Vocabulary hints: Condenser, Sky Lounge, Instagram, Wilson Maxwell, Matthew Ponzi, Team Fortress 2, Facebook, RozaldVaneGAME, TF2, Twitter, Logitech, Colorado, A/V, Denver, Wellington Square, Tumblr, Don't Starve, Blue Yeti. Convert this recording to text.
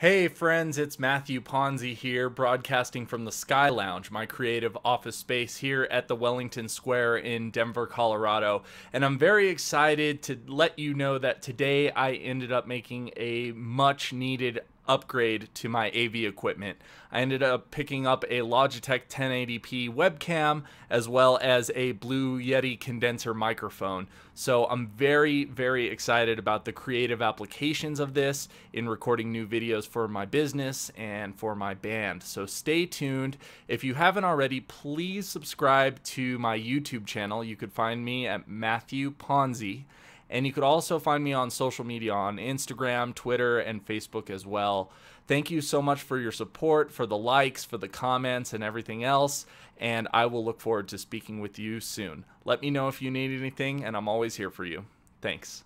Hey friends, it's Matthew Ponzi here, broadcasting from the Sky Lounge, my creative office space here at the Wellington Square in Denver, Colorado. And I'm very excited to let you know that today I ended up making a much needed upgrade to my AV equipment. I ended up picking up a Logitech 1080p webcam as well as a Blue Yeti condenser microphone. So I'm very, very excited about the creative applications of this in recording new videos for my business and for my band. So stay tuned. If you haven't already, please subscribe to my YouTube channel. You could find me at Matthew Ponzi. And you could also find me on social media, on Instagram, Twitter, and Facebook as well. Thank you so much for your support, for the likes, for the comments, and everything else. And I will look forward to speaking with you soon. Let me know if you need anything, and I'm always here for you. Thanks.